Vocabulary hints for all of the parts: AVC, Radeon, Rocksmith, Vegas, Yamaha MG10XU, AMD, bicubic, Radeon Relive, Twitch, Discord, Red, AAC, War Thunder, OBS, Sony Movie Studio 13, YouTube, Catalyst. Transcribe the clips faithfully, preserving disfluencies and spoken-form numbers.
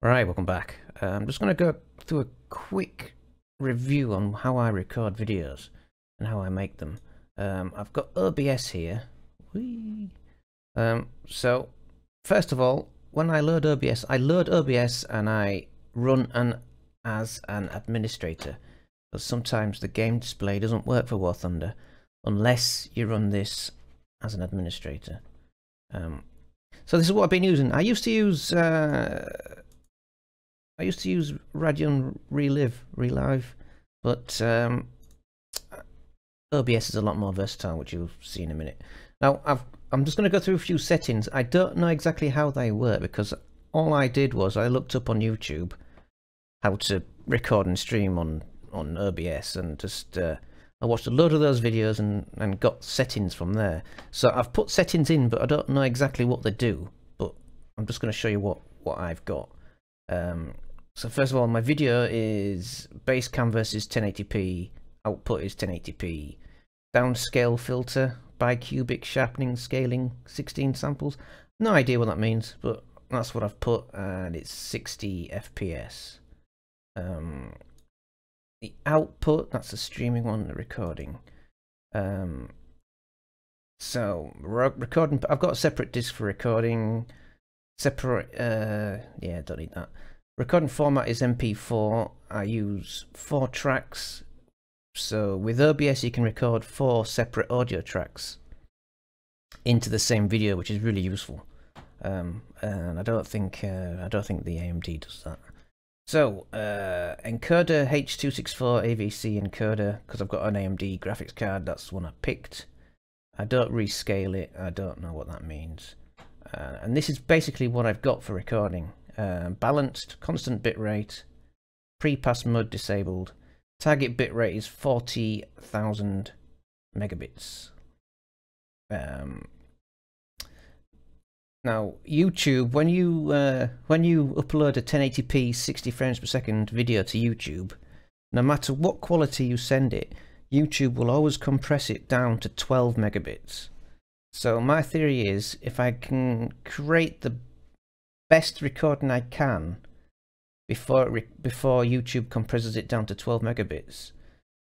All right, welcome back. Uh, I'm just going to go through a quick review on how I record videos and how I make them. Um, I've got O B S here. Whee! Um, so, first of all, when I load O B S, I load O B S and I run an, as an administrator. But sometimes the game display doesn't work for War Thunder unless you run this as an administrator. Um, so this is what I've been using. I used to use... Uh, I used to use Radeon Relive, Relive, but um, O B S is a lot more versatile, which you'll see in a minute. Now, I've, I'm just going to go through a few settings. I don't know exactly how they work, because all I did was I looked up on YouTube how to record and stream on, on O B S, and just uh, I watched a load of those videos and, and got settings from there. So I've put settings in, but I don't know exactly what they do, but I'm just going to show you what, what I've got. Um, So first of all, my video is base canvas is ten eighty p, output is ten eighty p, downscale filter, bicubic sharpening scaling, sixteen samples. No idea what that means, but that's what I've put, and it's sixty F P S. Um, the output, that's the streaming one, the recording. Um, so recording, I've got a separate disc for recording. Separate, uh, yeah, don't need that. Recording format is M P four. I use four tracks. So with O B S you can record four separate audio tracks into the same video, which is really useful. Um, and I don't think uh, I don't think the A M D does that. So uh, encoder, H two sixty-four A V C encoder, because I've got an A M D graphics card. That's the one I picked. I don't rescale it. I don't know what that means. Uh, and this is basically what I've got for recording. Um, balanced, constant bitrate, pre-pass mode disabled, target bitrate is forty thousand megabits. Um, now YouTube, when you uh, when you upload a ten eighty p sixty frames per second video to YouTube, no matter what quality you send it, YouTube will always compress it down to twelve megabits. So my theory is, if I can create the best recording I can before it re before YouTube compresses it down to twelve megabits.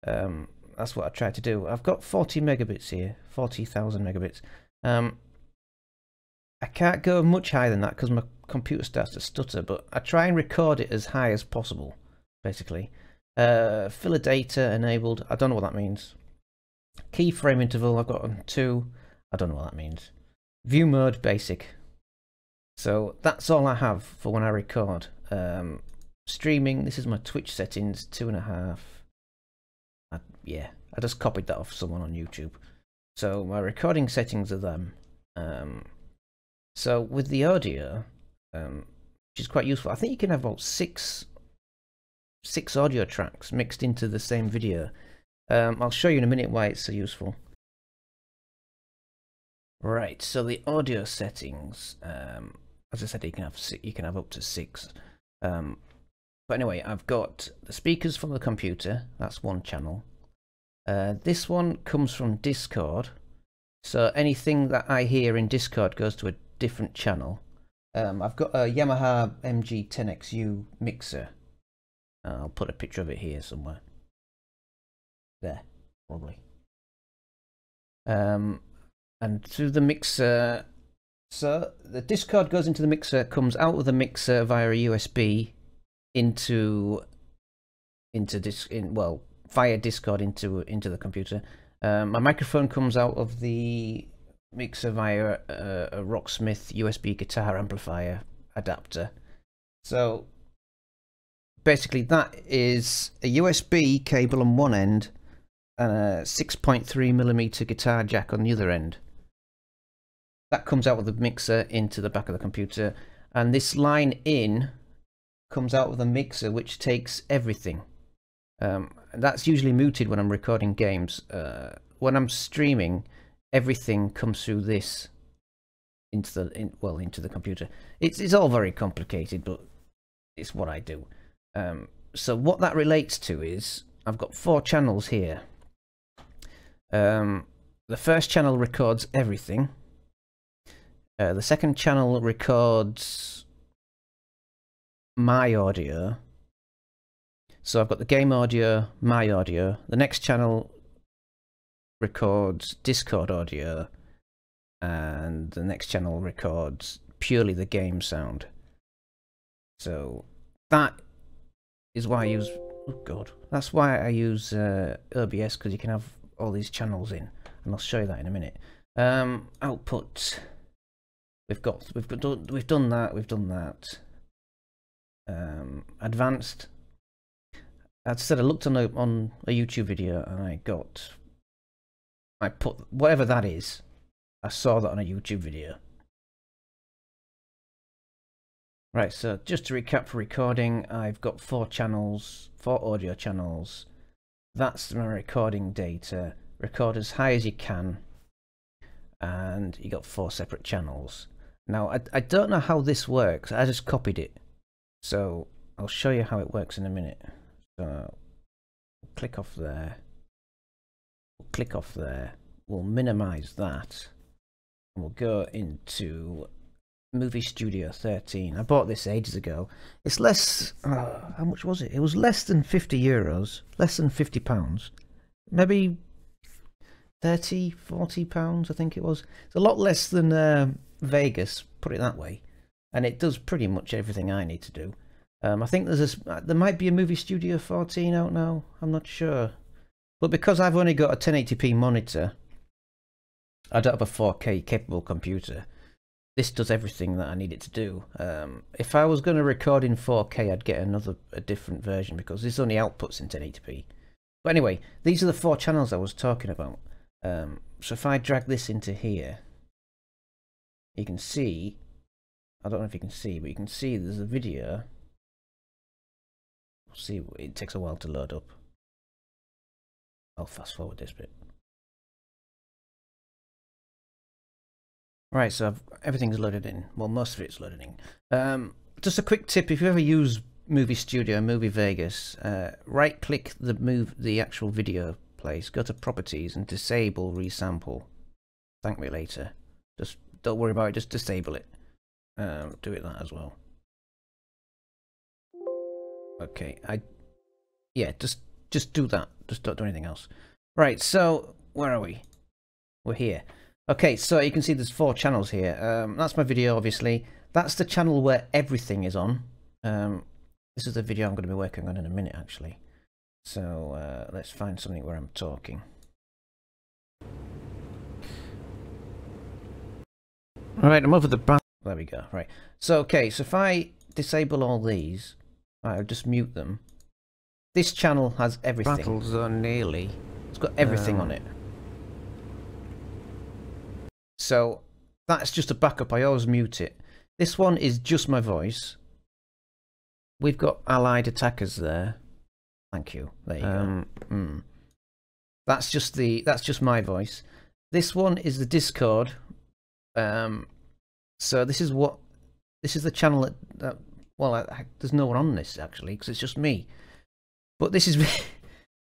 Um, that's what I try to do. I've got forty megabits here, forty thousand megabits. Um, I can't go much higher than that because my computer starts to stutter. But I try and record it as high as possible, basically. Uh, filler data enabled. I don't know what that means. Keyframe interval. I've got on two. I don't know what that means. View mode basic. So that's all I have for when I record. Um, streaming, this is my Twitch settings, two and a half. I, yeah, I just copied that off someone on YouTube. So my recording settings are them. Um, so with the audio, um, which is quite useful, I think you can have about six, six audio tracks mixed into the same video. Um, I'll show you in a minute why it's so useful. Right, so the audio settings, um, as I said, you can have you can have up to six. Um, but anyway, I've got the speakers from the computer. That's one channel. Uh, this one comes from Discord, so anything that I hear in Discord goes to a different channel. Um, I've got a Yamaha M G ten X U mixer. I'll put a picture of it here somewhere. There, probably. Um. And through the mixer, so the Discord goes into the mixer, comes out of the mixer via a U S B into into this in well via Discord into into the computer. Um, my microphone comes out of the mixer via a, a Rocksmith U S B guitar amplifier adapter. So basically, that is a U S B cable on one end and a six point three millimeter guitar jack on the other end. That comes out of the mixer into the back of the computer, and this line in comes out of the mixer, which takes everything. Um, that's usually muted when I'm recording games. Uh, when I'm streaming, everything comes through this into the in, well into the computer. It's it's all very complicated, but it's what I do. Um, so what that relates to is I've got four channels here. Um, the first channel records everything. Uh, the second channel records my audio. So I've got the game audio, my audio. The next channel records Discord audio, and the next channel records purely the game sound. So that is why I use, oh god, that's why I use uh, O B S, because you can have all these channels in, and I'll show you that in a minute. Um, output, we've got, we've got, we've done that, we've done that. Um, advanced. As I said, I looked on a, on a YouTube video and I got, I put whatever that is. I saw that on a YouTube video. Right, so just to recap for recording, I've got four channels, four audio channels. That's my recording data. Record as high as you can, and you got four separate channels. Now, I, I don't know how this works. I just copied it, so I'll show you how it works in a minute. So, click off there. Click off there. We'll minimize that. And we'll go into Movie Studio thirteen. I bought this ages ago. It's less. Uh, how much was it? It was less than fifty euros. Less than fifty pounds. Maybe thirty, forty pounds. I think it was. It's a lot less than uh, Vegas. Put it that way. And it does pretty much everything I need to do. Um, I think there's a. There might be a Movie Studio fourteen out now. I'm not sure. But because I've only got a ten eighty p monitor, I don't have a four K capable computer. This does everything that I need it to do. Um, if I was going to record in four K, I'd get another a different version, because this only outputs in ten eighty p. But anyway, these are the four channels I was talking about. Um, so if I drag this into here, you can see, I don't know if you can see, but you can see there's a video. See, it takes a while to load up. I'll fast forward this bit. Right, so I've, everything's loaded in. Well, most of it's loaded in. Um, just a quick tip: if you ever use Movie Studio, Movie Vegas, uh, right-click the move the actual video place, go to Properties, and disable resample. Thank me later. Just don't worry about it. Just disable it. Um, do it that as well. Okay, I, yeah, just just do that. Just don't do anything else. Right, so where are we? We're here. Okay, so you can see there's four channels here. Um, that's my video, obviously. That's the channel where everything is on. Um, this is the video I'm going to be working on in a minute, actually. So uh, let's find something where I'm talking. All right, I'm over the back. There we go. Right. So okay, so if I disable all these, I'll just mute them. This channel has everything. Battle Zone nearly. It's got everything um, on it. So that's just a backup. I always mute it. This one is just my voice. We've got allied attackers there. Thank you. There you um, go. Mm. That's just the. That's just my voice. This one is the Discord. Um. So this is what. This is the channel that. that well, I, I, there's no one on this actually, because it's just me. But this is,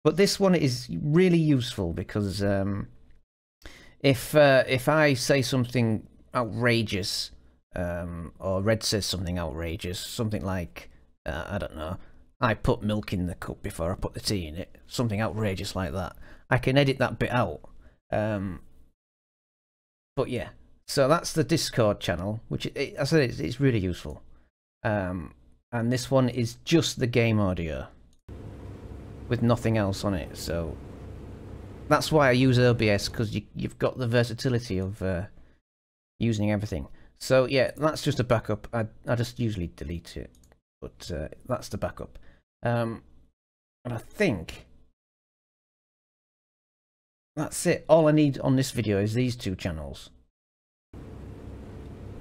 but this one is really useful, because um, if uh, if I say something outrageous, um, or Red says something outrageous, something like uh, I don't know, I put milk in the cup before I put the tea in it, something outrageous like that, I can edit that bit out. Um, but yeah, so that's the Discord channel, which it, it, I said it's, it's really useful, um, and this one is just the game audio. With nothing else on it, so that's why I use O B S, because you, you've got the versatility of uh, using everything. So yeah, that's just a backup. I I just usually delete it, but uh, that's the backup. Um, and I think that's it. All I need on this video is these two channels.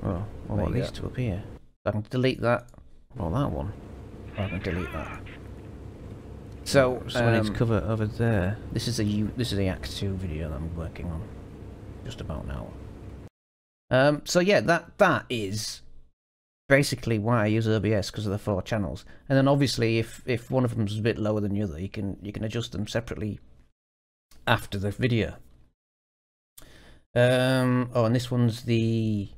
Oh, well, what these two up here? I can delete that. Or that one. I can delete that. So, so um, it's cover over there. This is a U this is the Act two video that I'm working on, just about now. Um, so yeah, that that is basically why I use O B S, because of the four channels. And then obviously, if if one of them is a bit lower than the other, you can you can adjust them separately after the video. Um, oh, and this one's the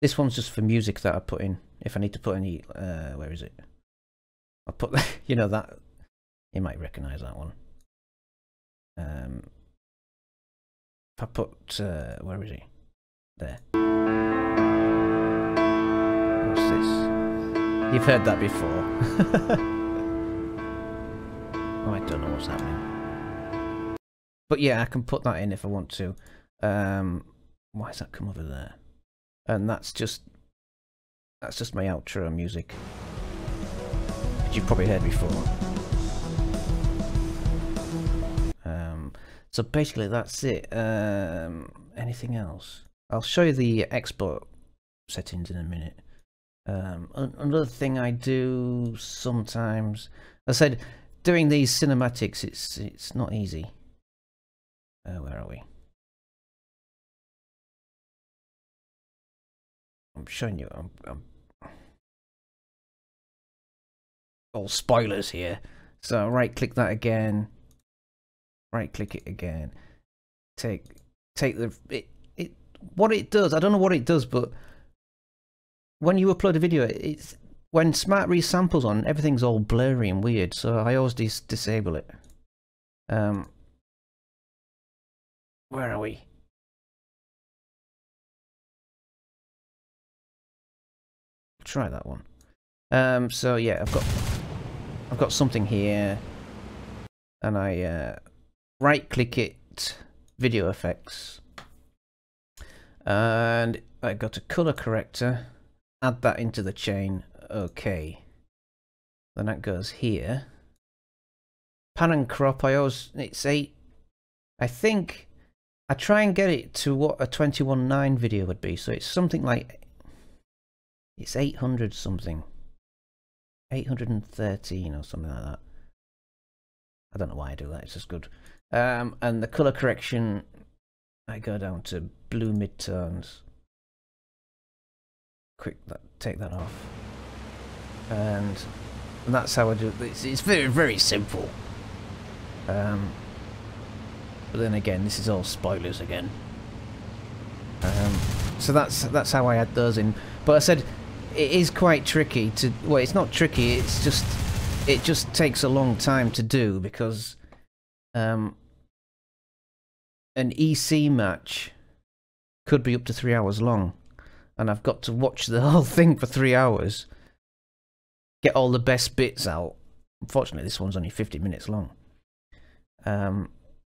this one's just for music that I put in. if I need to put any, uh, where is it? I'll put, you know that, you might recognise that one. Um, if I put, uh, where is he? There. What's this? You've heard that before. Oh, I don't know what's happening. But yeah, I can put that in if I want to. Um, why has that come over there? And that's just, that's just my outro music, which you've probably heard before. Um, so basically that's it. Um, anything else? I'll show you the export settings in a minute. Um, another thing I do sometimes, I said doing these cinematics, it's it's not easy. Uh, where are we? I'm showing you. I'm, I'm all spoilers here. So right click that again. Right click it again. Take take the it it what it does. I don't know what it does, but when you upload a video, it's when Smart Resample's on, everything's all blurry and weird. So I always dis disable it. Um, where are we? Try that one. Um, so yeah, I've got I've got something here, and I uh, right click it, video effects, and I got a color corrector. Add that into the chain. Okay. Then that goes here. Pan and crop. I always it's eight. I think I try and get it to what a twenty-one nine video would be. So it's something like. It's eight hundred something, eight hundred thirteen or something like that. I don't know why I do that, it's just good. Um, and the colour correction, I go down to blue midtones. Quick, that, take that off. And, and that's how I do it. It's, it's very, very simple. Um, but then again, this is all spoilers again. Um, so that's, that's how I add those in. But I said, it is quite tricky to, well, it's not tricky, it's just, it just takes a long time to do because um, an E C match could be up to three hours long and I've got to watch the whole thing for three hours, get all the best bits out. Unfortunately, this one's only fifty minutes long. Um,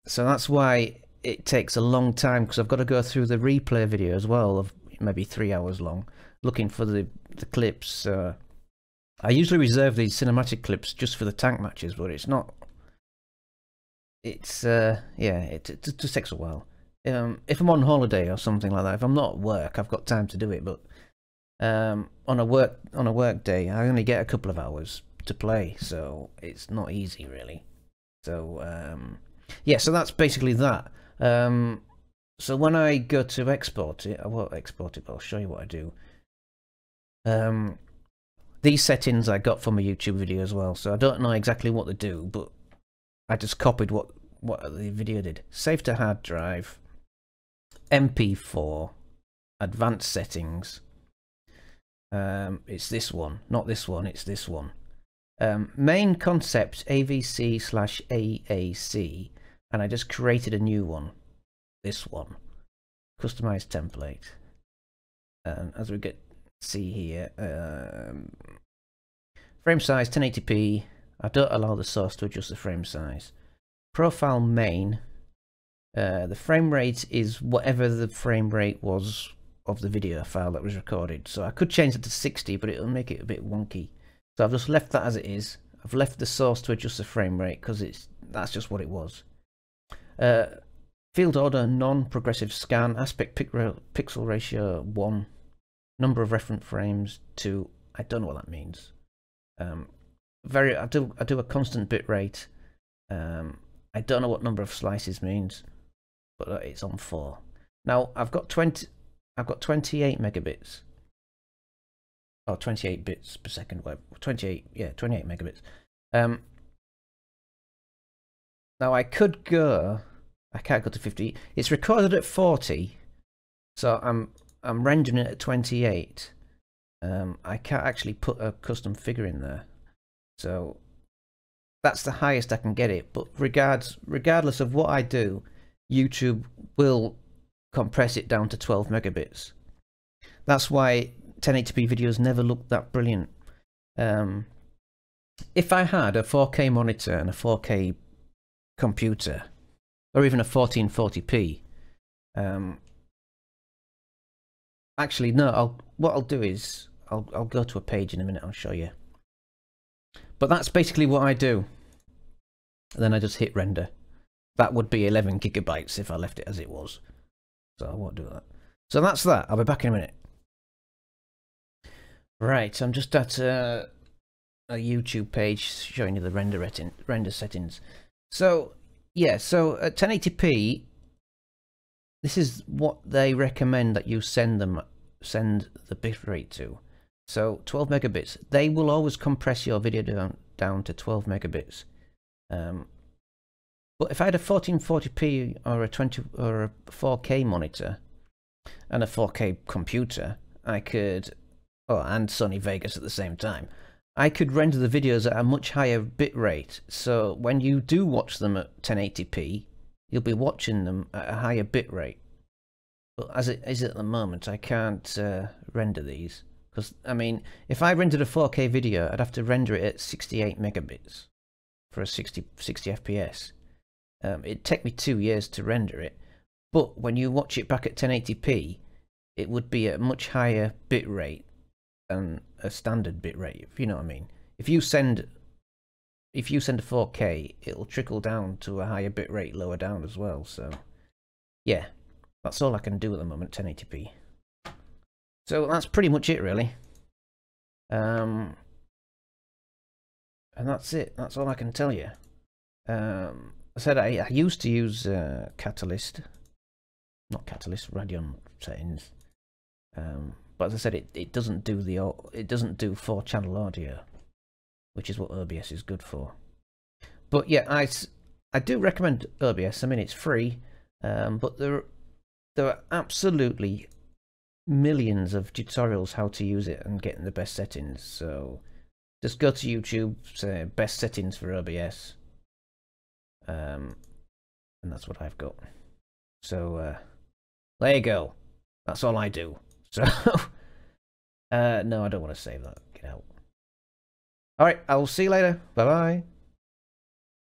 so that's why it takes a long time because I've got to go through the replay video as well of maybe three hours long. Looking for the the clips. Uh, I usually reserve these cinematic clips just for the tank matches, but it's not. It's uh, yeah, it, it, it just takes a while. Um, if I'm on holiday or something like that, if I'm not at work, I've got time to do it. But um, on a work on a work day, I only get a couple of hours to play, so it's not easy really. So um, yeah, so that's basically that. Um, so when I go to export it, I won't export it, but I'll show you what I do. Um, these settings I got from a YouTube video as well, so I don't know exactly what they do, but I just copied what, what the video did. Save to hard drive, M P four, advanced settings. Um, it's this one, not this one, it's this one. Um, main concept, A V C slash A A C, and I just created a new one, this one. Customized template. And as we get... see here, um, frame size ten eighty p. I don't allow the source to adjust the frame size. Profile main, uh, the frame rate is whatever the frame rate was of the video file that was recorded, so I could change it to sixty, but it'll make it a bit wonky, so I've just left that as it is. I've left the source to adjust the frame rate because it's that's just what it was. Uh, field order non-progressive scan, aspect pixel ratio one, number of reference frames to, I don't know what that means. Um, very, I do, I do a constant bit rate. Um, I don't know what number of slices means, but it's on four. Now I've got twenty, I've got twenty-eight megabits, or oh, twenty-eight bits per second. Web, twenty-eight, yeah, twenty-eight megabits. Um, now I could go, I can't go to fifty. It's recorded at forty, so I'm. I'm rendering it at twenty-eight, Um, I can't actually put a custom figure in there, so that's the highest I can get it. But regards, regardless of what I do, YouTube will compress it down to twelve megabits. That's why ten eighty p videos never look that brilliant. Um, if I had a four K monitor and a four K computer, or even a fourteen forty p, um, actually no, I'll, what I'll do is I'll, I'll go to a page in a minute, I'll show you. But that's basically what I do. And then I just hit render. That would be eleven gigabytes if I left it as it was. So I won't do that. So that's that. I'll be back in a minute. Right, I'm just at a, a YouTube page showing you the render, render settings. So, yeah, so at ten eighty p, this is what they recommend that you send them, send the bitrate to. So twelve megabits. They will always compress your video down, down to twelve megabits. Um, but if I had a fourteen forty p or a twenty or a four K monitor and a four K computer, I could, oh, and Sony Vegas at the same time, I could render the videos at a much higher bit rate. So when you do watch them at ten eighty p, you'll be watching them at a higher bit rate. But as it is at the moment, I can't uh, render these. Because, I mean, if I rendered a four K video, I'd have to render it at sixty-eight megabits for a sixty F P S. Um, it'd take me two years to render it. But when you watch it back at ten eighty p, it would be at a much higher bit rate than a standard bit rate, if you know what I mean. If you send, if you send a four K, it'll trickle down to a higher bit rate lower down as well. So, yeah, that's all I can do at the moment, ten eighty p. So that's pretty much it, really. Um, and that's it. That's all I can tell you. Um, I said I, I used to use uh, Catalyst. Not Catalyst, Radeon settings. Um, but as I said, it, it doesn't do the it doesn't do four channel audio, which is what O B S is good for. But yeah, I, I do recommend O B S. I mean, it's free, um, but there there are absolutely millions of tutorials how to use it and getting the best settings. So just go to YouTube, say best settings for O B S, um, and that's what I've got. So uh, there you go. That's all I do. So uh, no, I don't want to save that. Get out. All right, I will see you later. Bye bye.